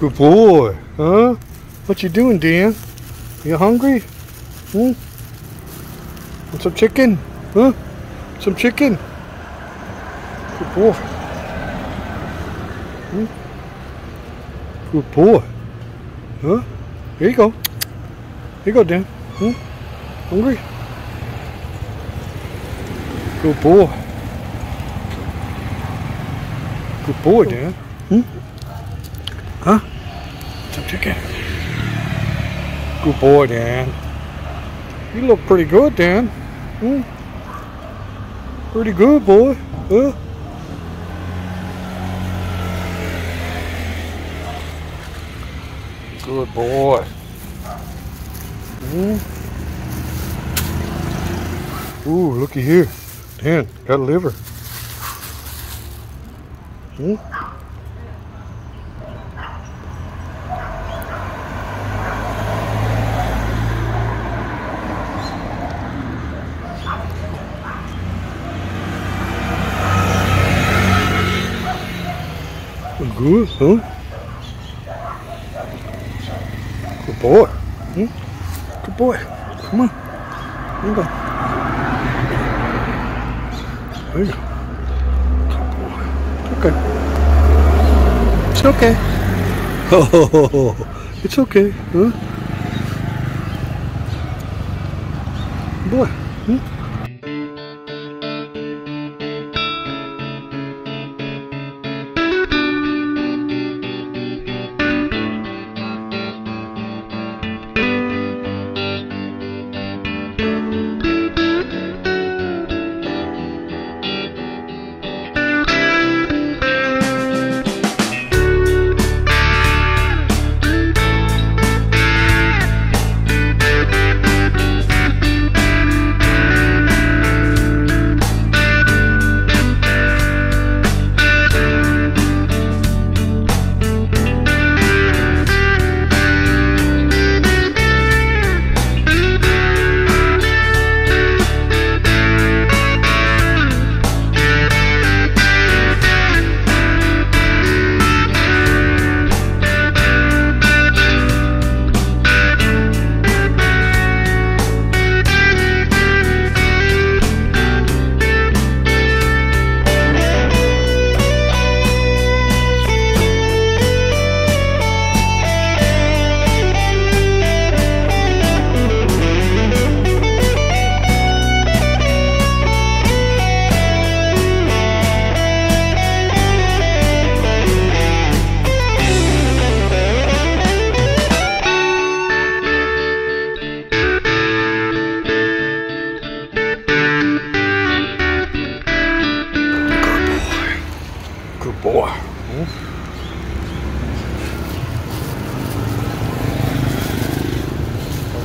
Good boy. Huh? What you doing, Dan? You hungry? Hmm? Want some chicken? Huh? Some chicken? Good boy. Hmm? Good boy. Huh? Here you go. Here you go, Dan. Hmm? Hungry? Good boy. Good boy, Dan. Hmm? Huh? Some chicken. Good boy, Dan. You look pretty good, Dan. Hmm? Pretty good, boy. Huh? Good boy. Hmm? Ooh, looky here. Dan, got a liver. Hmm? Good, huh? Good boy. Hmm? Good boy. Come on. There you go. There you go. Good boy. Okay. It's okay. Oh, it's okay, huh? Good boy. Hmm? Boy.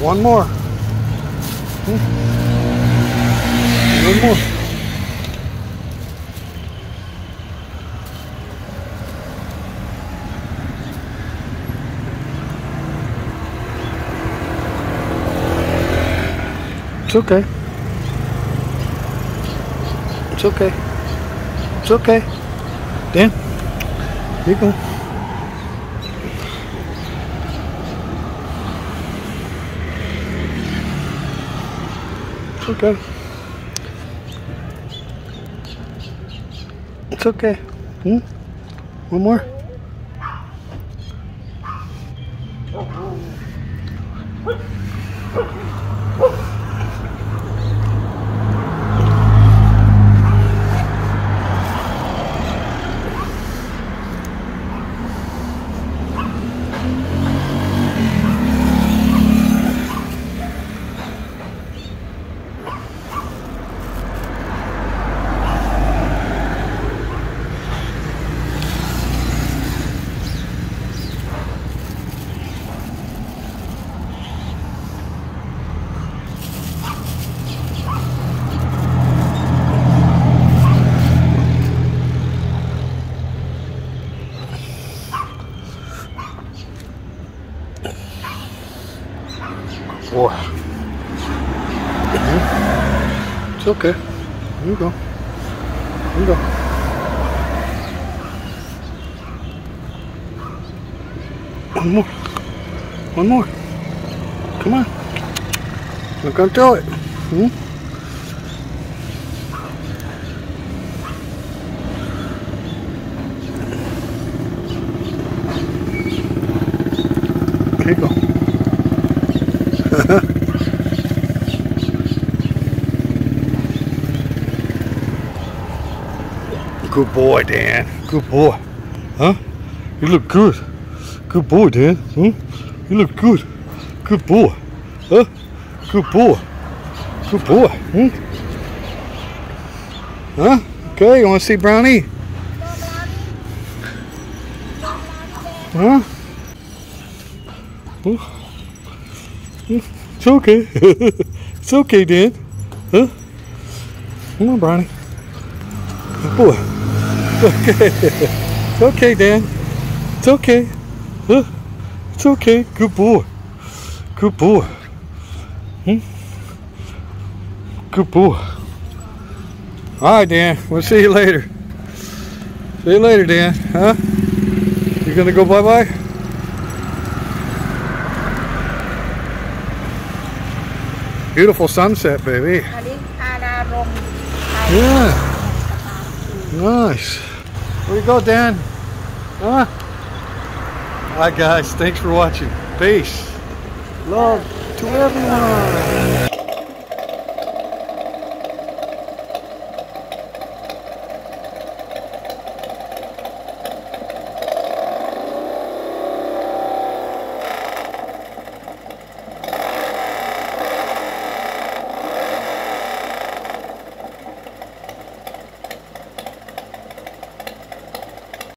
Hmm? One more. Hmm? One more. It's okay. It's okay. It's okay. Dan, here you go. It's okay. It's okay. Hmm? One more. Boy. Mm-hmm. It's okay. Here you go. Here you go. One more. Come on. We're gonna throw it. Here you go. Good boy, Dan. Good boy. Huh? You look good. Good boy, Dan. Huh? You look good. Good boy. Huh? Good boy. Good boy. Hmm? Huh? Okay, you wanna see Brownie? Huh? It's okay. It's okay, Dan. Huh? Come on, Brownie. Good boy. Okay. It's okay, Dan. It's okay. Huh? It's okay. Good boy. Good boy. Hmm? Good boy. Alright, Dan. We'll see you later. See you later, Dan. Huh? You gonna go bye-bye? Beautiful sunset, baby. Yeah. Nice. Where you go, Dan? Huh? All right, guys. Thanks for watching. Peace. Love to everyone.